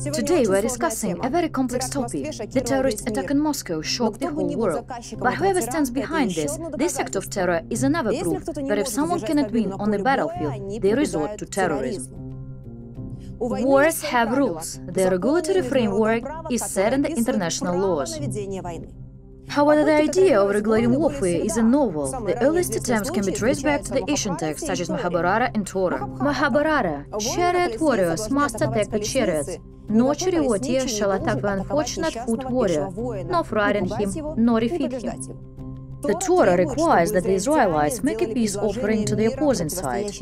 Today we are discussing a very complex topic. The terrorist attack in Moscow shocked the whole world. But whoever stands behind this act of terror is another proof that if someone cannot win on the battlefield, they resort to terrorism. Wars have rules. The regulatory framework is set in the international laws. However, the idea of regulating warfare is a novel. The earliest attempts can be traced back to the ancient texts such as Mahabharata and Torah. Mahabharata, chariot warriors must attack the chariots. No charioteer shall attack the unfortunate foot warrior, nor frighten him, nor defeat him. The Torah requires that the Israelites make a peace offering to the opposing side.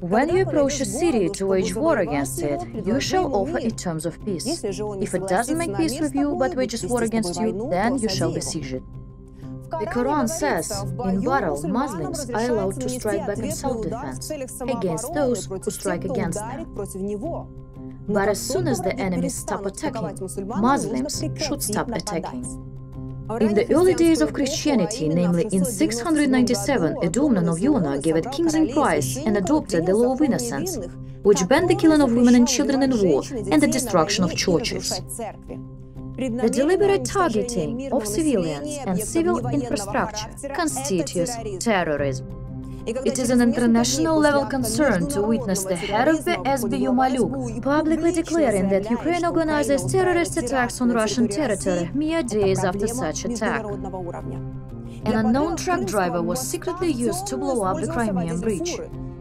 When you approach a city to wage war against it, you shall offer it terms of peace. If it doesn't make peace with you, but wages war against you, then you shall besiege it. The Quran says, in battle, Muslims are allowed to strike back in self-defense against those who strike against them. But as soon as the enemies stop attacking, Muslims should stop attacking. In the early days of Christianity, namely in 697, a Domnan of Iona gave it kings in price and adopted the law of innocence, which banned the killing of women and children in war and the destruction of churches. The deliberate targeting of civilians and civil infrastructure constitutes terrorism. It is an international-level concern to witness the head of the SBU Maluk publicly declaring that Ukraine organizes terrorist attacks on Russian territory mere days after such attack. An unknown truck driver was secretly used to blow up the Crimean Bridge.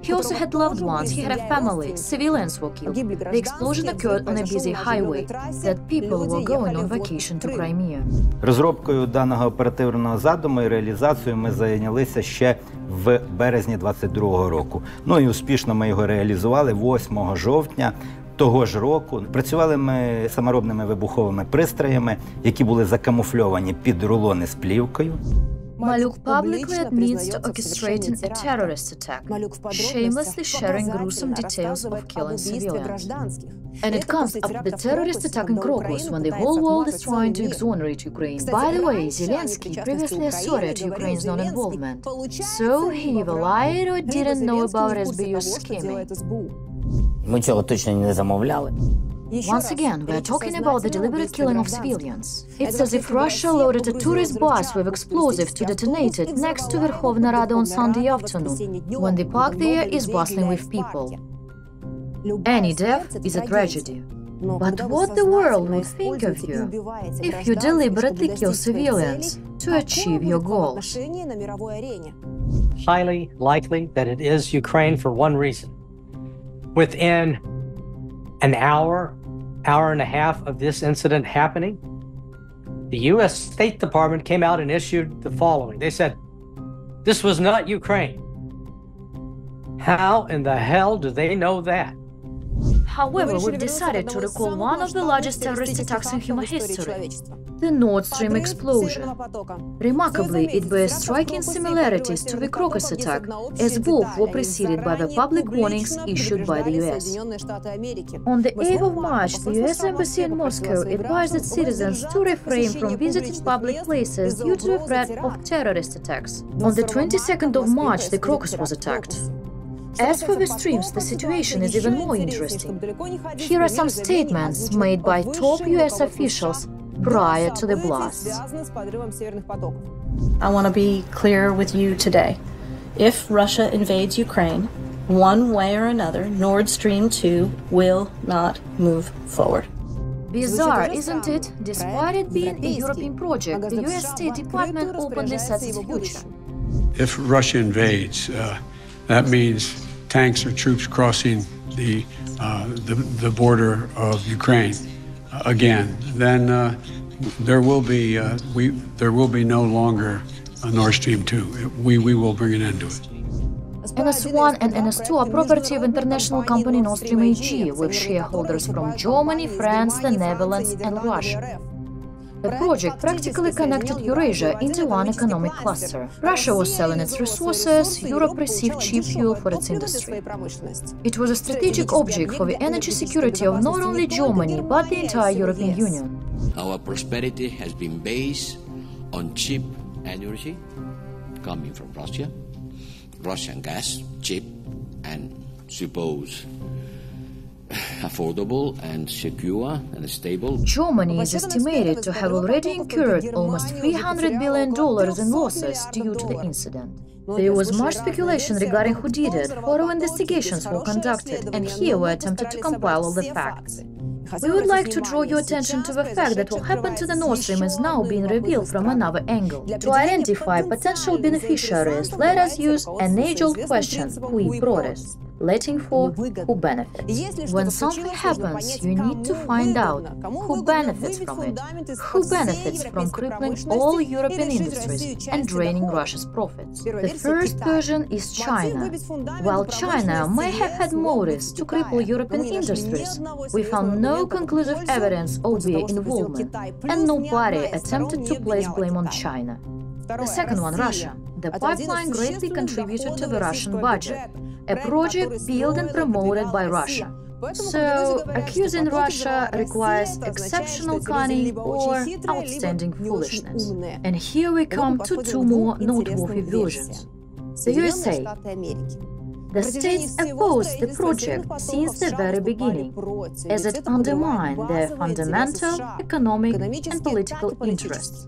He also had loved ones, he had a family, civilians were killed. The explosion occurred on a busy highway, that people were going on vacation to Crimea. Розробкою даного оперативного задуму і реалізацією ми зайнялися ще в березні 22-го року. Ну і успішно ми його реалізували 8 жовтня того ж року. Працювали ми саморобними вибуховими пристроями, які були закамуфльовані під рулони з плівкою. Maluk publicly admits to orchestrating a terrorist attack, shamelessly sharing gruesome details of killing civilians. And it comes after the terrorist attack in Krokus, when the whole world is trying to exonerate Ukraine. By the way, Zelensky previously asserted Ukraine's non-involvement, so he either lied or didn't know about SBU scheming. Once again, we are talking about the deliberate killing of civilians. It's as if Russia loaded a tourist bus with explosives to detonate it next to Verkhovna Rada on Sunday afternoon, when the park there is bustling with people. Any death is a tragedy. But what the world will think of you if you deliberately kill civilians to achieve your goal? Highly likely that it is Ukraine for one reason. Within an hour, hour and a half of this incident happening, the U.S. State Department came out and issued the following. They said, this was not Ukraine. How in the hell do they know that? However, we've decided to recall one of the largest terrorist attacks in human history, the Nord Stream explosion. Remarkably, it bears striking similarities to the Krokus attack, as both were preceded by the public warnings issued by the US. On the 8th of March, the US Embassy in Moscow advised its citizens to refrain from visiting public places due to the threat of terrorist attacks. On the 22nd of March, the Krokus was attacked. As for the streams, the situation is even more interesting. Here are some statements made by top US officials prior to the blasts. I want to be clear with you today. If Russia invades Ukraine, one way or another, Nord Stream 2 will not move forward. Bizarre, isn't it? Despite it being a European project, the US State Department openly says its future. If Russia invades, that means tanks or troops crossing the border of Ukraine again. Then there will be no longer a Nord Stream 2. We will bring an end to it. NS1 and NS2 are property of international company Nord Stream AG, with shareholders from Germany, France, the Netherlands, and Russia. The project practically connected Eurasia into one economic cluster. Russia was selling its resources, Europe received cheap fuel for its industry. It was a strategic object for the energy security of not only Germany, but the entire European Union. Our prosperity has been based on cheap energy coming from Russia, Russian gas, cheap and supposed affordable and secure and stable. Germany is estimated to have already incurred almost $300 billion in losses due to the incident. There was much speculation regarding who did it, thorough investigations were conducted, and here we attempted to compile all the facts. We would like to draw your attention to the fact that what happened to the Nord Stream is now being revealed from another angle. To identify potential beneficiaries, let us use an age-old question, cui prodest, Latin for who benefits. When something happens, you need to find out who benefits from it, who benefits from crippling all European industries and draining Russia's profits. The first version is China. While China may have had motives to cripple European industries, we found no conclusive evidence of their involvement, and nobody attempted to place blame on China. The second one, Russia. The pipeline greatly contributed to the Russian budget, a project built and promoted by Russia. So, accusing Russia requires exceptional cunning or outstanding foolishness. And here we come to two more noteworthy versions. The USA. The states opposed the project since the very beginning, as it undermined their fundamental economic and political interests.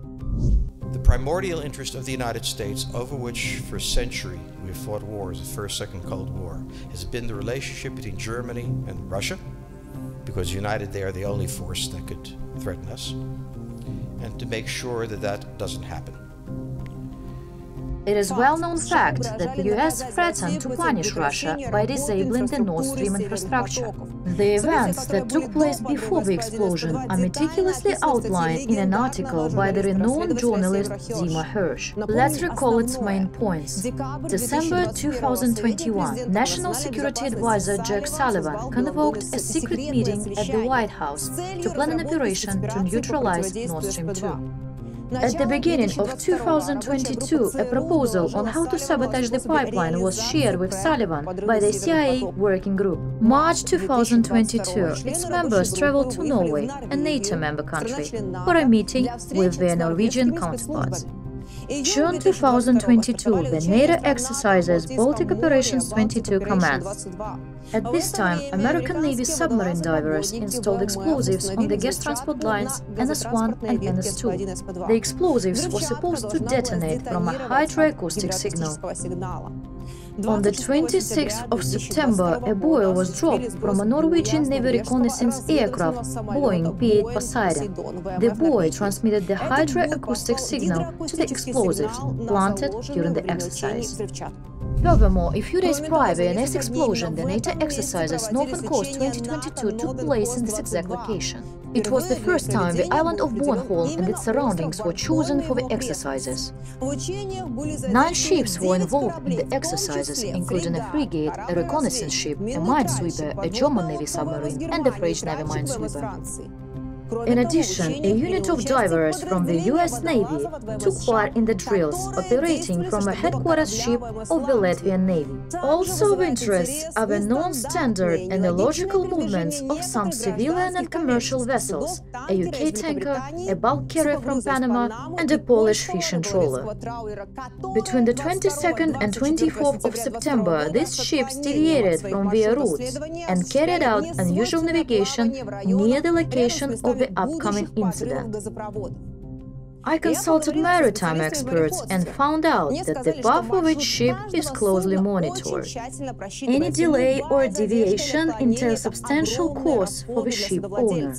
The primordial interest of the United States, over which for a century we have fought wars, the First, Second Cold War, has been the relationship between Germany and Russia, because united they are the only force that could threaten us, and to make sure that that doesn't happen. It is a well-known fact that the US threatened to punish Russia by disabling the Nord Stream infrastructure. The events that took place before the explosion are meticulously outlined in an article by the renowned journalist Seymour Hersh. Let's recall its main points. December 2021, National Security Advisor Jack Sullivan convoked a secret meeting at the White House to plan an operation to neutralize Nord Stream 2. At the beginning of 2022, a proposal on how to sabotage the pipeline was shared with Sullivan by the CIA working group. March 2022, its members traveled to Norway, a NATO member country, for a meeting with their Norwegian counterparts. June 2022, the NATO exercises Baltic Operations 22 commenced. At this time, American Navy submarine divers installed explosives on the gas transport lines NS1 and NS2. The explosives were supposed to detonate from a hydroacoustic signal. On the 26th of September, a buoy was dropped from a Norwegian Navy reconnaissance aircraft, Boeing P-8 Poseidon. The buoy transmitted the hydroacoustic signal to the explosives planted during the exercise. Furthermore, a few days prior to the next explosion, the NATO exercises Northern Coast 2022 took place in this exact location. It was the first time the island of Bornholm and its surroundings were chosen for the exercises. 9 ships were involved in the exercises, including a frigate, a reconnaissance ship, a minesweeper, a German Navy submarine, and a French Navy minesweeper. In addition, a unit of divers from the US Navy took part in the drills, operating from a headquarters ship of the Latvian Navy. Also of interest are the non-standard and illogical movements of some civilian and commercial vessels, a UK tanker, a bulk carrier from Panama, and a Polish fishing trawler. Between the 22nd and 24th of September, these ships deviated from their routes and carried out unusual navigation near the location of the upcoming incident. I consulted maritime experts and found out that the path of each ship is closely monitored. Any delay or deviation entails substantial cost for the ship owner.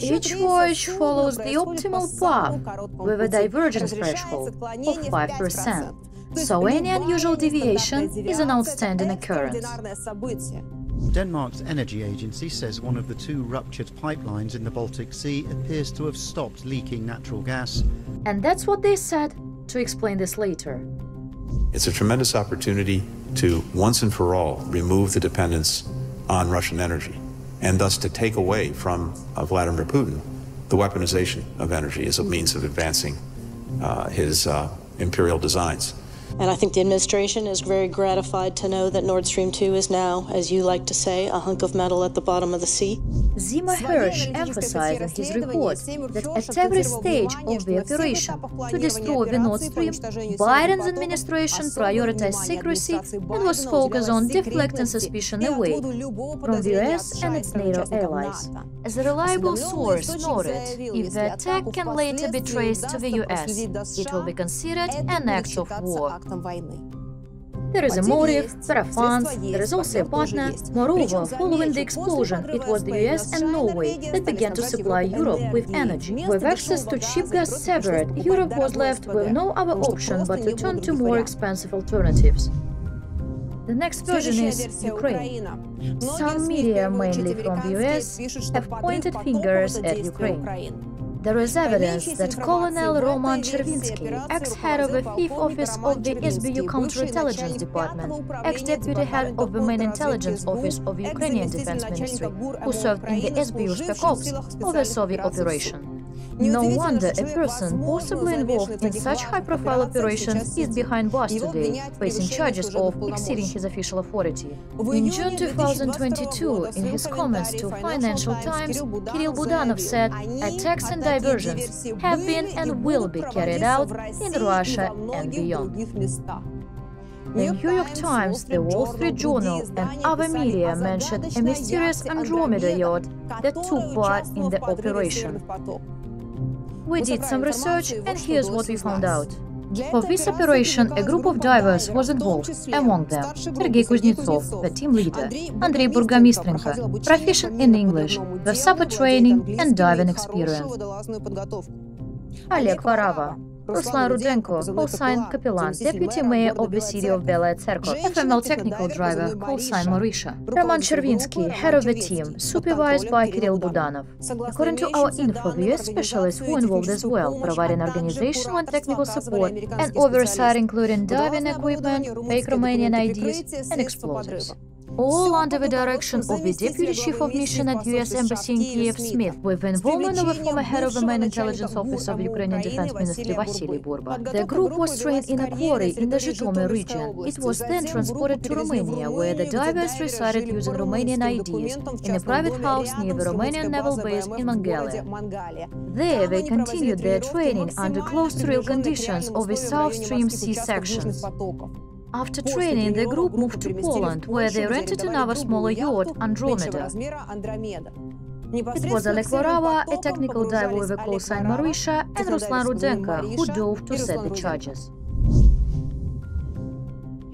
Each voyage follows the optimal path with a divergence threshold of 5%, so any unusual deviation is an outstanding occurrence. Denmark's energy agency says one of the 2 ruptured pipelines in the Baltic Sea appears to have stopped leaking natural gas. And that's what they said, to explain this later. It's a tremendous opportunity to once and for all remove the dependence on Russian energy, and thus to take away from Vladimir Putin the weaponization of energy as a means of advancing his imperial designs. And I think the administration is very gratified to know that Nord Stream 2 is now, as you like to say, a hunk of metal at the bottom of the sea. Seymour Hersh emphasized in his report that at every stage of the operation to destroy the Nord Stream, Biden's administration prioritized secrecy and was focused on deflecting suspicion away from the US and its NATO allies. As a reliable source noted, if the attack can later be traced to the US, it will be considered an act of war. There is a motive, there are funds, there is also a partner. Moreover, following the explosion, it was the US and Norway that began to supply Europe with energy. With access to cheap gas severed, Europe was left with no other option but to turn to more expensive alternatives. The next version is Ukraine. Some media, mainly from the US, have pointed fingers at Ukraine. There is evidence that Colonel Roman Chervinsky, ex-head of the 5th office of the SBU Counterintelligence Department, ex-deputy head of the main intelligence office of the Ukrainian Defense Ministry, who served in the SBU Spec Ops oversaw the operation. No wonder a person possibly involved in such high-profile operations is behind bars today, facing charges of exceeding his official authority. In June 2022, in his comments to Financial Times, Kirill Budanov said, attacks and diversions have been and will be carried out in Russia and beyond. The New York Times, the Wall Street Journal, and other media mentioned a mysterious Andromeda yacht that took part in the operation. We did some research, and here's what we found out. For this operation, a group of divers was involved, among them Sergey Kuznetsov, the team leader, Andrei Burgamistrenko, proficient in English, with supper training and diving experience, Oleg Varava, Ruslan Rudenko, call-sign Kapellan, deputy mayor of the city of Bela Tserkov, a female technical driver, call-sign Marisha. Roman Chervinsky, head of the team, supervised by Kirill Budanov. According to our info, the US specialists who involved as well, providing organizational and technical support and oversight including diving equipment, fake Romanian IDs and explosives. All under the direction of the Deputy Chief of Mission at U.S. Embassy in Kiev, Smith, with the involvement of the former head of the main intelligence office of Ukrainian Defense Ministry, Vasily Burba. The group was trained in a quarry in the Zhitomi region. It was then transported to Romania, where the divers resided using Romanian IDs in a private house near the Romanian naval base in Mangalia. There they continued their training under close to real conditions of the South Stream sea sections. After training, the group moved to Poland, where they rented another smaller yacht, Andromeda. It was Oleg Varava, a technical diver with a call-sign Marisha, and Ruslan Rudenko, who dove to set the charges.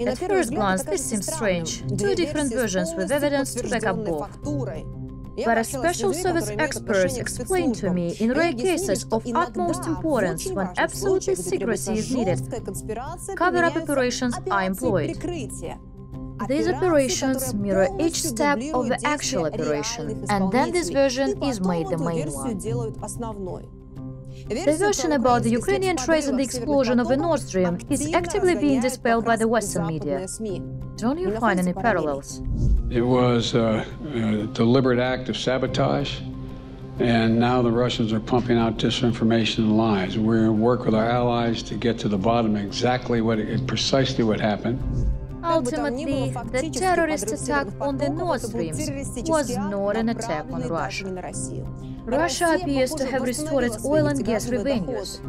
At first glance, this seems strange. Two different versions with evidence to back up both. But as special service experts explained to me, in rare cases of utmost importance, when absolute secrecy is needed, cover-up operations are employed. These operations mirror each step of the actual operation, and then this version is made the main one. The version about the Ukrainian trace in the explosion of the Nord Stream is actively being dispelled by the Western media. Don't you find any parallels? It was a deliberate act of sabotage, and now the Russians are pumping out disinformation and lies. We're going to work with our allies to get to the bottom exactly precisely what happened. Ultimately, the terrorist attack on the Nord Stream was not an attack on Russia. Russia appears to have restored its oil and gas revenues.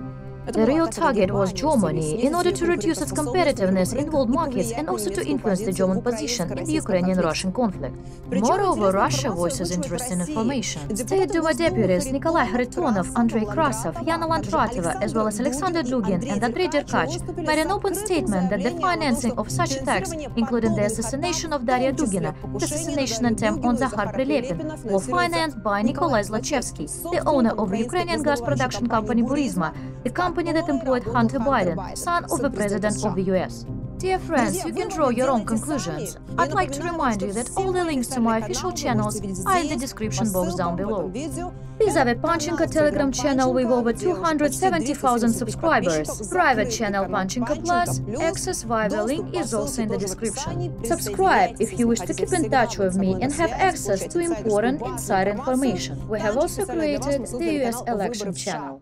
The real target was Germany in order to reduce its competitiveness in world markets and also to influence the German position in the Ukrainian-Russian conflict. Moreover, Russia voices interesting information. State Duma deputies Nikolai Kharitonov, Andrei Krasov, Yana Landrateva, as well as Alexander Dugin and Andrei Derkach made an open statement that the financing of such attacks, including the assassination of Daria Dugina, the assassination attempt on Zakhar Prilepin, were financed by Nikolai Zlochevsky, the owner of the Ukrainian gas production company Burisma, the company that employed Hunter Biden, son of the President of the US. Dear friends, you can draw your own conclusions. I'd like to remind you that all the links to my official channels are in the description box down below. These are the Panchenko Telegram channel with over 270,000 subscribers, private channel Panchenko Plus, access via the link is also in the description. Subscribe if you wish to keep in touch with me and have access to important insider information. We have also created the US election channel.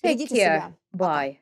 Take care. Bye.